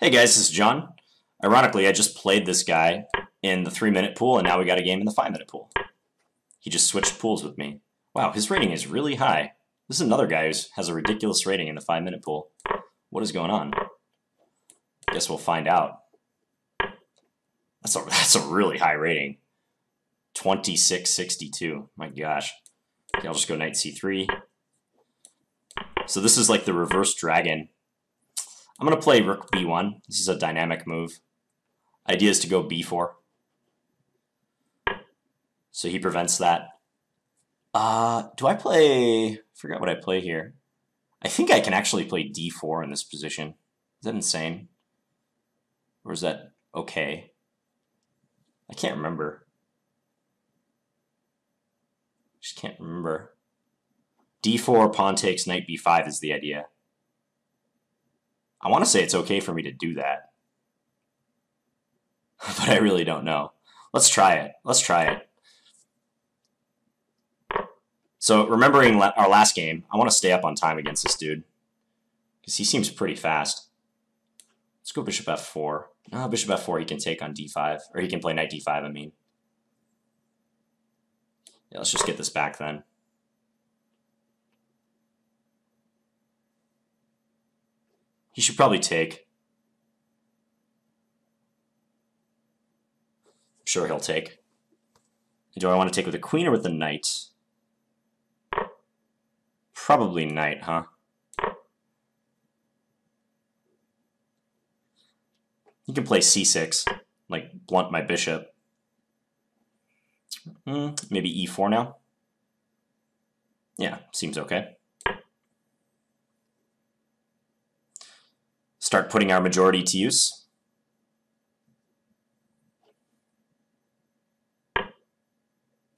Hey guys, this is John. Ironically, I just played this guy in the 3-minute pool, and now we got a game in the 5-minute pool. He just switched pools with me. Wow, his rating is really high. This is another guy who has a ridiculous rating in the 5-minute pool. What is going on? Guess we'll find out. That's a really high rating. 2662. My gosh. Okay, I'll just go knight c3. So this is like the reverse dragon. I'm going to play rook b1. This is a dynamic move. Idea is to go b4. So he prevents that. I forgot what I play here. I think I can actually play d4 in this position. Is that insane? Or is that okay? I can't remember. Just can't remember. d4, pawn takes, knight b5 is the idea. I want to say it's okay for me to do that. But I really don't know. Let's try it. Let's try it. So remembering our last game, I want to stay up on time against this dude. Because he seems pretty fast. Let's go bishop f4. No, bishop f4 he can take on d5. Or he can play knight d5, I mean. Yeah, let's just get this back then. He should probably take. I'm sure he'll take. Do I want to take with a queen or with a knight? Probably knight, huh? You can play c6, like blunt my bishop. Maybe e4 now? Yeah, seems okay. Start putting our majority to use.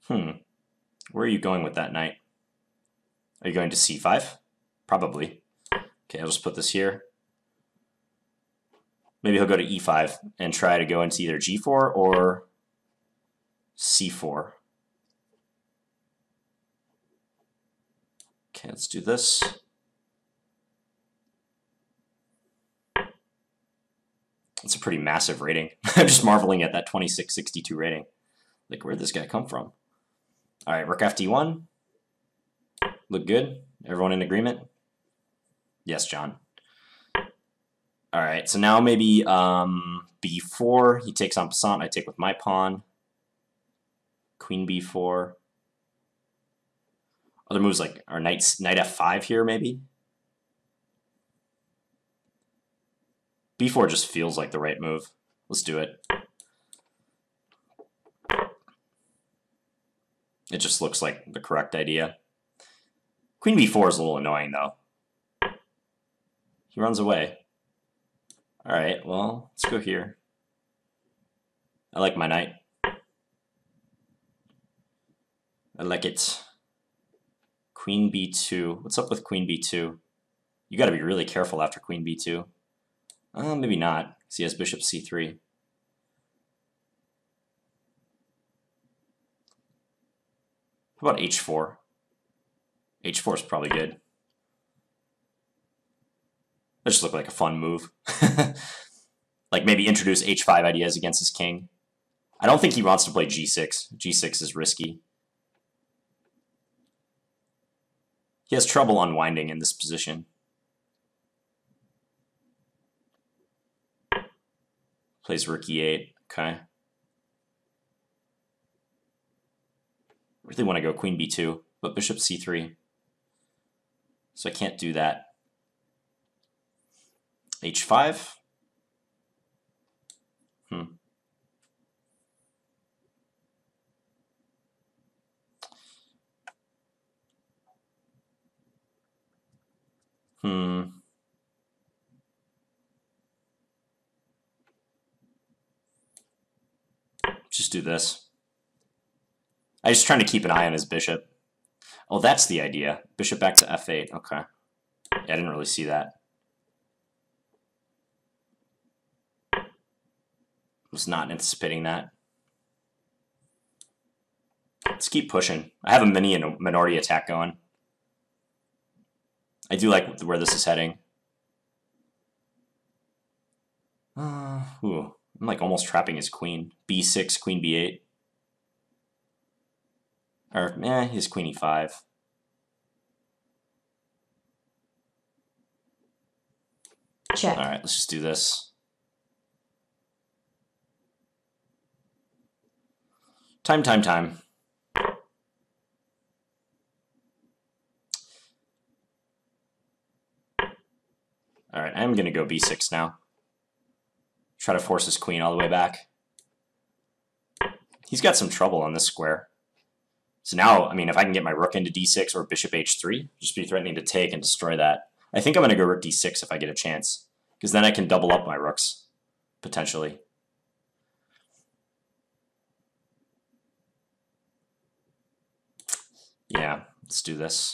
Where are you going with that knight? Are you going to c5? Probably. Okay, I'll just put this here. Maybe he'll go to e5 and try to go into either g4 or c4. Okay, let's do this. That's a pretty massive rating. I'm just marveling at that 2662 rating. Like, where'd this guy come from? All right, rook fd1. Look good? Everyone in agreement? Yes, John. All right, so now maybe b4. He takes en passant. I take with my pawn. Queen b4. Other moves like our knight f5 here, maybe. b4 just feels like the right move. Let's do it. It just looks like the correct idea. Queen b4 is a little annoying, though. He runs away. All right, well, let's go here. I like my knight. I like it. Queen b2. What's up with queen b2? You got to be really careful after queen b2. Maybe not, because he has bishop c3. How about h4? h4 is probably good. That just looked like a fun move. Like maybe introduce h5 ideas against his king. I don't think he wants to play g6. g6 is risky. He has trouble unwinding in this position. Plays rook e8, okay. Really want to go queen b2, but bishop c3. So I can't do that. h5. Just do this. I'm just trying to keep an eye on his bishop. Oh, that's the idea. Bishop back to f8. Okay. Yeah, I didn't really see that. Was not anticipating that. Let's keep pushing. I have a minority attack going. I do like where this is heading. Ooh, I'm like almost trapping his queen. B6, queen B8. Or, his queen E5. Check. All right, let's just do this. Time. All right, I'm going to go B6 now. Try to force his queen all the way back. He's got some trouble on this square. So now, I mean, if I can get my rook into D6 or bishop H3, just be threatening to take and destroy that. I think I'm going to go rook D6 if I get a chance, because then I can double up my rooks, potentially. Yeah, let's do this.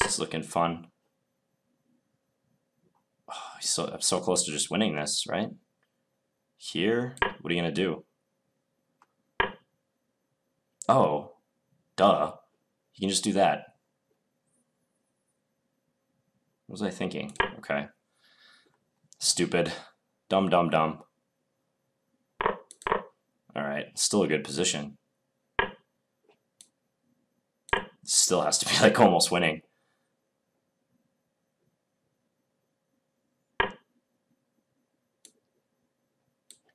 This is looking fun. Oh, I'm so close to just winning this, right? Here, what are you going to do? Oh, duh. You can just do that. What was I thinking? Okay. Stupid. Dumb. Alright, still a good position. Still has to be like almost winning.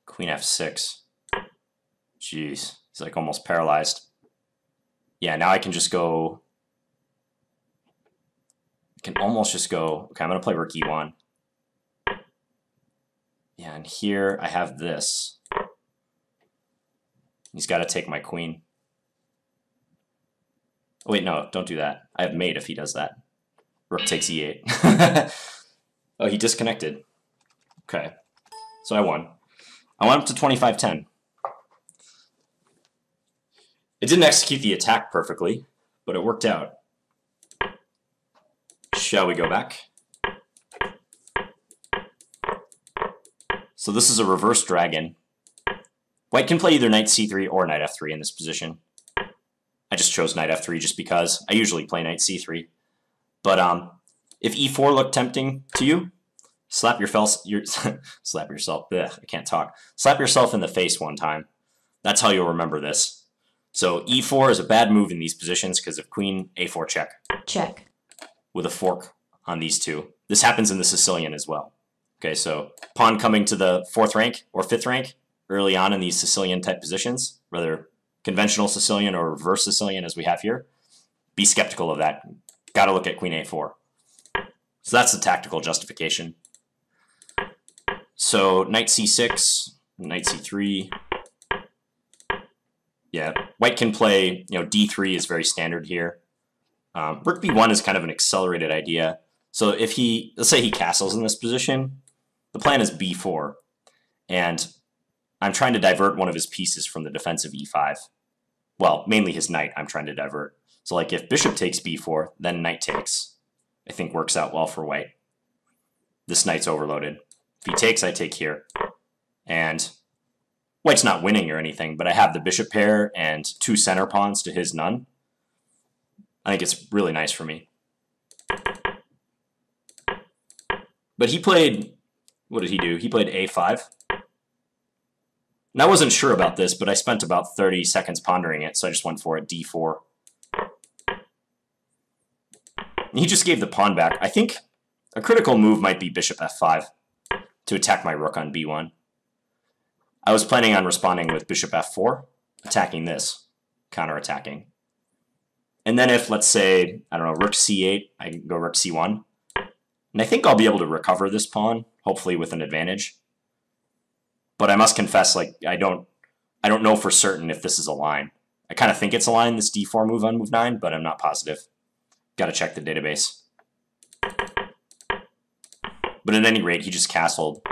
Queen F6. Jeez, he's like almost paralyzed. Yeah, now I can just go... can almost just go, okay, I'm going to play rook E1. Yeah, and here I have this. He's got to take my queen. Oh, wait, no, don't do that. I have mate if he does that. Rook takes E8. Oh, he disconnected. Okay, so I won. I went up to 25-10. It didn't execute the attack perfectly, but it worked out. Shall we go back? So this is a reverse dragon. White can play either knight c3 or knight f3 in this position. I just chose knight f3 just because I usually play knight c3. But if e4 looked tempting to you, Slap yourself in the face one time. That's how you'll remember this. So e4 is a bad move in these positions because of queen a4 check. Check. With a fork on these two. This happens in the Sicilian as well. Okay, so pawn coming to the 4th rank or 5th rank early on in these Sicilian type positions, whether conventional Sicilian or reverse Sicilian as we have here, be skeptical of that. Got to look at queen a4. So that's the tactical justification. So knight c6, knight c3. Yeah, white can play, you know, d3 is very standard here. Rook b1 is kind of an accelerated idea. So if he, let's say he castles in this position, the plan is b4. And I'm trying to divert one of his pieces from the defense of e5. Well, mainly his knight I'm trying to divert. So like if bishop takes b4, then knight takes, I think works out well for white. This knight's overloaded. If he takes, I take here. And white's not winning or anything, but I have the bishop pair and two center pawns to his none. I think it's really nice for me. But he played, what did he do? He played a5. And I wasn't sure about this, but I spent about 30 seconds pondering it, so I just went for it, d4. And he just gave the pawn back. I think a critical move might be bishop f5 to attack my rook on b1. I was planning on responding with bishop f4, attacking this, counterattacking. And then if, let's say, I don't know, rook c8, I can go rook c1. And I think I'll be able to recover this pawn, hopefully with an advantage. But I must confess, like, I don't know for certain if this is a line. I kind of think it's a line, this d4 move on move 9, but I'm not positive. Got to check the database. But at any rate, he just castled,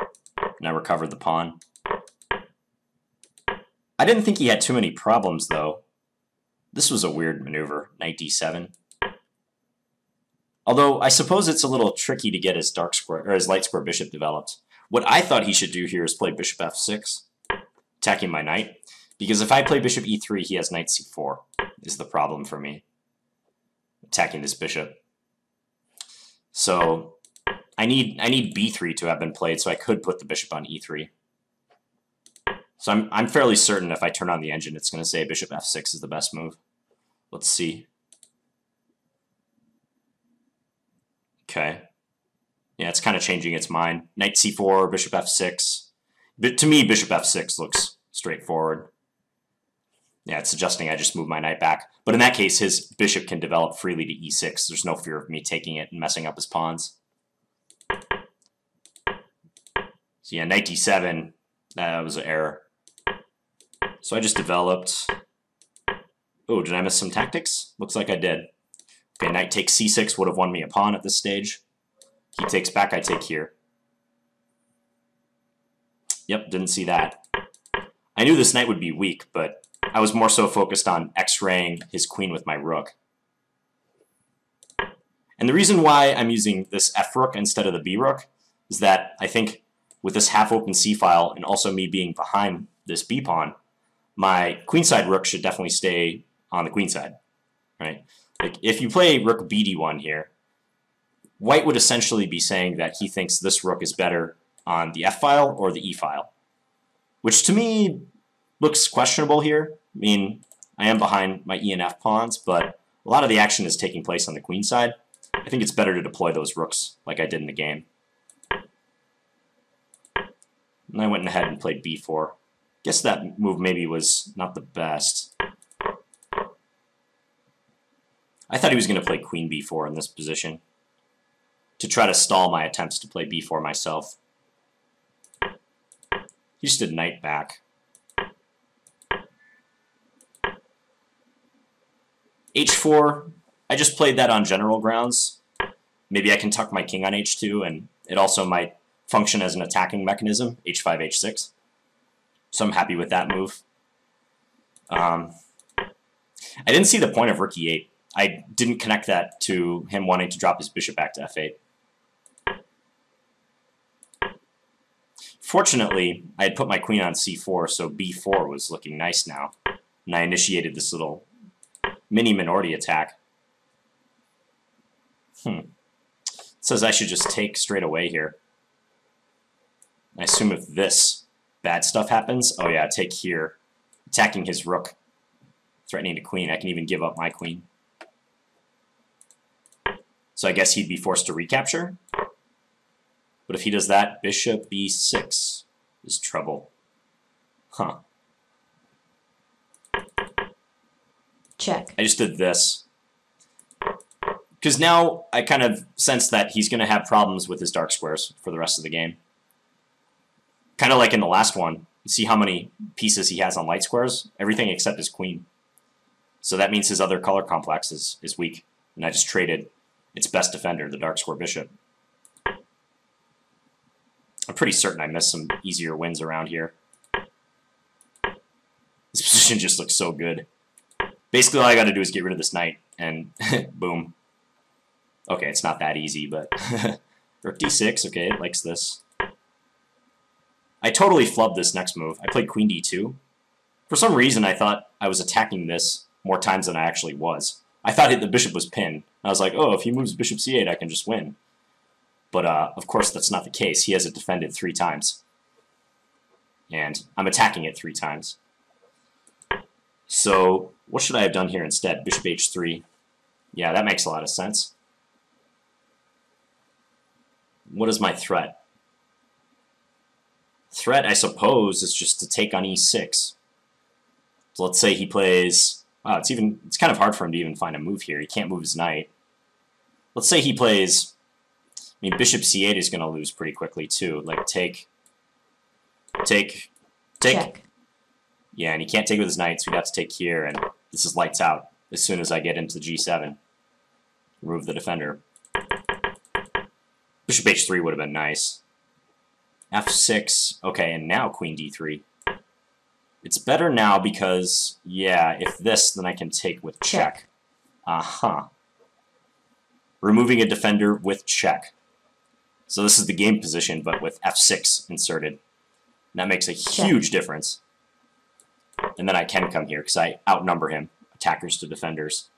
and I recovered the pawn. I didn't think he had too many problems, though. This was a weird maneuver, knight d7. Although I suppose it's a little tricky to get his dark square or his light square bishop developed. What I thought he should do here is play bishop f6, attacking my knight, because if I play bishop e3, he has knight c4 is the problem for me, attacking this bishop. So I need b3 to have been played, so I could put the bishop on e3. So I'm fairly certain if I turn on the engine, it's going to say bishop f6 is the best move. Let's see. Okay. Yeah, it's kind of changing its mind. Knight c4, bishop f6. But to me, bishop f6 looks straightforward. Yeah, it's suggesting I just move my knight back. But in that case, his bishop can develop freely to e6. There's no fear of me taking it and messing up his pawns. So yeah, knight d7, that was an error. So I just developed... Oh, did I miss some tactics? Looks like I did. Okay, knight takes c6 would have won me a pawn at this stage. He takes back, I take here. Yep, didn't see that. I knew this knight would be weak, but I was more so focused on x-raying his queen with my rook. And the reason why I'm using this f-rook instead of the b-rook is that I think with this half-open c-file and also me being behind this b-pawn, my queenside rook should definitely stay on the queenside, right? Like if you play rook bd1 here, white would essentially be saying that he thinks this rook is better on the f-file or the e-file, which to me looks questionable here. I mean, I am behind my E and F pawns, but a lot of the action is taking place on the queen side. I think it's better to deploy those rooks like I did in the game. And I went ahead and played b4. Guess that move maybe was not the best. I thought he was going to play queen b4 in this position to try to stall my attempts to play b4 myself. He just did knight back. h4, I just played that on general grounds. Maybe I can tuck my king on h2, and it also might function as an attacking mechanism, h5, h6. So I'm happy with that move. I didn't see the point of rook e8. I didn't connect that to him wanting to drop his bishop back to f8. Fortunately, I had put my queen on c4, so b4 was looking nice now, and I initiated this little mini minority attack. It says I should just take straight away here. I assume if this bad stuff happens, oh yeah, take here, attacking his rook, threatening a queen. I can even give up my queen. So I guess he'd be forced to recapture. But if he does that, bishop b6 is trouble. Huh. Check. I just did this. Because now I kind of sense that he's going to have problems with his dark squares for the rest of the game. Kind of like in the last one. You see how many pieces he has on light squares? Everything except his queen. So that means his other color complex is weak. And I just traded its best defender, the dark square bishop. I'm pretty certain I missed some easier wins around here. This position just looks so good. Basically, all I got to do is get rid of this knight, and boom. Okay, it's not that easy, but rook d6, okay, it likes this. I totally flubbed this next move. I played queen d2. For some reason, I thought I was attacking this more times than I actually was. I thought the bishop was pinned. I was like, oh, if he moves bishop c8, I can just win. But of course, that's not the case. He has it defended 3 times. And I'm attacking it 3 times. So what should I have done here instead? Bishop h3. Yeah, that makes a lot of sense. What is my threat? Threat, I suppose, is just to take on e6. So let's say he plays... Wow, it's kind of hard for him to even find a move here. He can't move his knight. Let's say he plays... I mean, bishop c8 is going to lose pretty quickly, too. Like, take. Check. Yeah, and he can't take with his knight, so we'd have to take here, and this is lights out as soon as I get into g7. Remove the defender. Bishop h3 would have been nice. f6, okay, and now queen d3. It's better now because, yeah, if this, then I can take with check. Uh-huh. Removing a defender with check. So this is the game position, but with f6 inserted. And that makes a huge difference. And then I can come here because I outnumber him, attackers to defenders.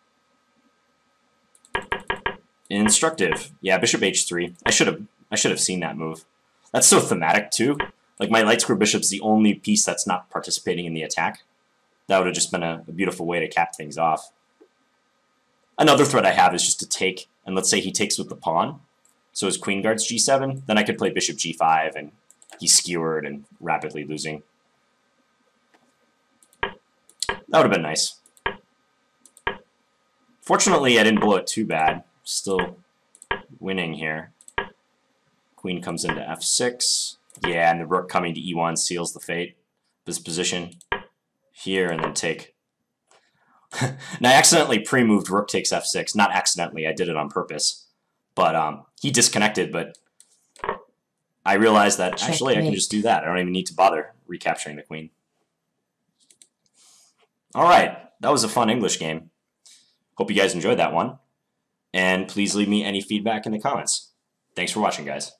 Instructive. Yeah, bishop h3. I should have I should have seen that move. That's so thematic, too. Like, my light square bishop's the only piece that's not participating in the attack. That would have just been a beautiful way to cap things off. Another threat I have is just to take, and let's say he takes with the pawn. So his queen guards g7, then I could play bishop g5, and he's skewered and rapidly losing. That would have been nice. Fortunately, I didn't blow it too bad. Still winning here. Queen comes into f6. Yeah, and the rook coming to e1 seals the fate of his position. Here, and then take. Now, I accidentally pre-moved rook takes f6. Not accidentally, I did it on purpose. But he disconnected, but I realized that actually I can just do that. I don't even need to bother recapturing the queen. Alright, that was a fun English game. Hope you guys enjoyed that one. And please leave me any feedback in the comments. Thanks for watching, guys.